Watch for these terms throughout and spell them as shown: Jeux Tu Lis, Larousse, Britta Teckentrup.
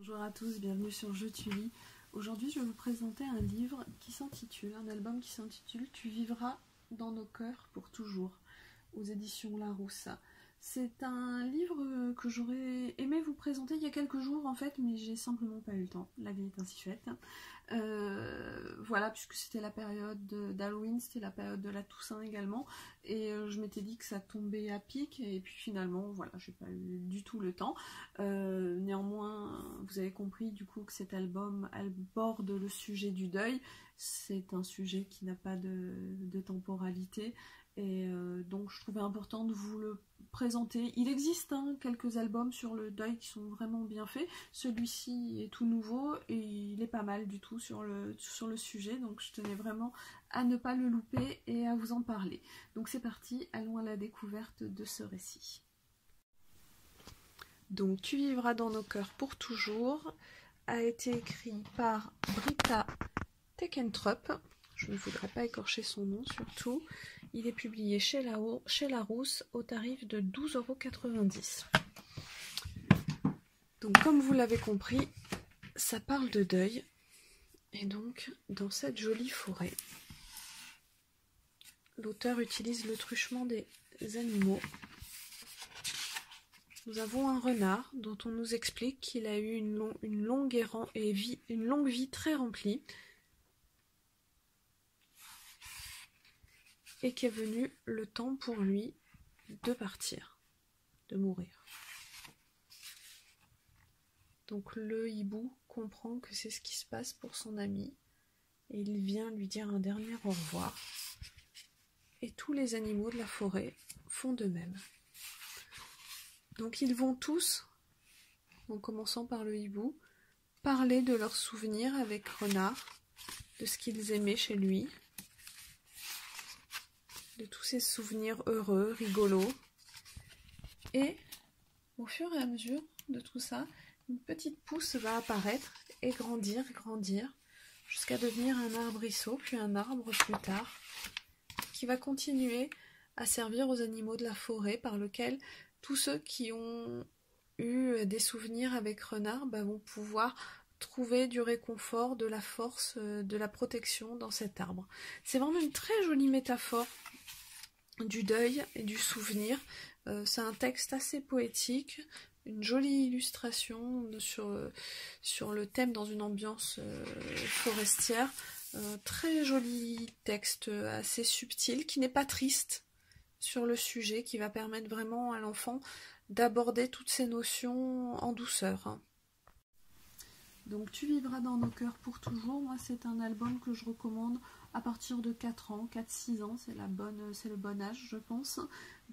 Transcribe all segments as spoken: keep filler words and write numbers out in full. Bonjour à tous, bienvenue sur Jeux Tu Lis. Aujourd'hui, je vais vous présenter un livre qui s'intitule, un album qui s'intitule Tu vivras dans nos cœurs pour toujours, aux éditions Larousse. C'est un livre que j'aurais aimé vous présenter il y a quelques jours en fait, mais j'ai simplement pas eu le temps. La vie est ainsi faite. Euh, voilà, puisque c'était la période d'Halloween, c'était la période de la Toussaint également, et je m'étais dit que ça tombait à pic, et puis finalement, voilà, j'ai pas eu du tout le temps. Euh, néanmoins, vous avez compris du coup que cet album aborde le sujet du deuil. C'est un sujet qui n'a pas de, de temporalité, et euh, donc je trouvais important de vous le présenter. Il existe hein, quelques albums sur le deuil qui sont vraiment bien faits. Celui-ci est tout nouveau et il est pas mal du tout sur le, sur le sujet, donc je tenais vraiment à ne pas le louper et à vous en parler. Donc c'est parti, allons à la découverte de ce récit. Donc Tu vivras dans nos cœurs pour toujours a été écrit par Britta Teckentrup. Je ne voudrais pas écorcher son nom surtout. Il est publié chez Larousse au tarif de douze euros quatre-vingt-dix. Donc comme vous l'avez compris, ça parle de deuil. Et donc dans cette jolie forêt, l'auteur utilise le truchement des animaux. Nous avons un renard dont on nous explique qu'il a eu une, long, une, longue et vie, une longue vie très remplie, et qu'est venu le temps pour lui de partir, de mourir. Donc le hibou comprend que c'est ce qui se passe pour son ami, et il vient lui dire un dernier au revoir, et tous les animaux de la forêt font de même. Donc ils vont tous, en commençant par le hibou, parler de leurs souvenirs avec Renard, de ce qu'ils aimaient chez lui, de tous ces souvenirs heureux, rigolos. Et au fur et à mesure de tout ça, une petite pousse va apparaître et grandir, grandir, jusqu'à devenir un arbrisseau, puis un arbre plus tard, qui va continuer à servir aux animaux de la forêt, par lequel tous ceux qui ont eu des souvenirs avec Renard bah, vont pouvoir trouver du réconfort, de la force, de la protection dans cet arbre. C'est vraiment une très jolie métaphore du deuil et du souvenir. Euh, c'est un texte assez poétique, une jolie illustration sur, sur le thème dans une ambiance euh, forestière. Euh, très joli texte assez subtil qui n'est pas triste sur le sujet, qui va permettre vraiment à l'enfant d'aborder toutes ces notions en douceur. Hein. Donc Tu vivras dans nos cœurs pour toujours, moi c'est un album que je recommande à partir de quatre ans, quatre six ans, c'est la bonne, c'est le bon âge je pense,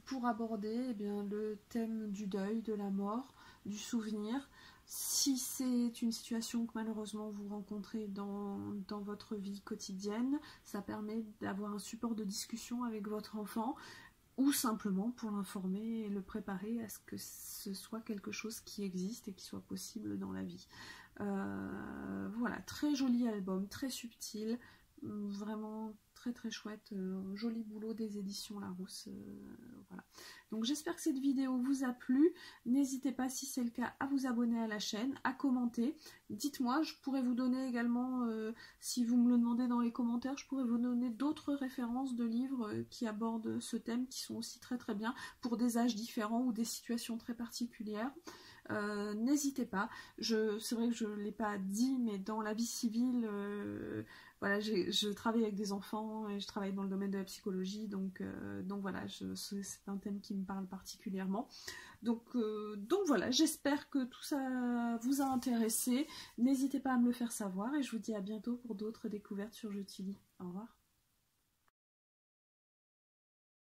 pour aborder eh bien, le thème du deuil, de la mort, du souvenir. Si c'est une situation que malheureusement vous rencontrez dans, dans votre vie quotidienne, ça permet d'avoir un support de discussion avec votre enfant, ou simplement pour l'informer et le préparer à ce que ce soit quelque chose qui existe et qui soit possible dans la vie. Euh, voilà, très joli album, très subtil, vraiment très très chouette, euh, joli boulot des éditions Larousse. Euh, voilà. Donc j'espère que cette vidéo vous a plu, n'hésitez pas si c'est le cas à vous abonner à la chaîne, à commenter, dites-moi, je pourrais vous donner également, euh, si vous me le demandez dans les commentaires, je pourrais vous donner d'autres références de livres qui abordent ce thème, qui sont aussi très très bien, pour des âges différents ou des situations très particulières. Euh, n'hésitez pas, c'est vrai que je ne l'ai pas dit, mais dans la vie civile, euh, voilà, je travaille avec des enfants et je travaille dans le domaine de la psychologie, donc, euh, donc voilà, c'est un thème qui me parle particulièrement. Donc, euh, donc voilà, j'espère que tout ça vous a intéressé, n'hésitez pas à me le faire savoir et je vous dis à bientôt pour d'autres découvertes sur Jeux Tu Lis. Au revoir.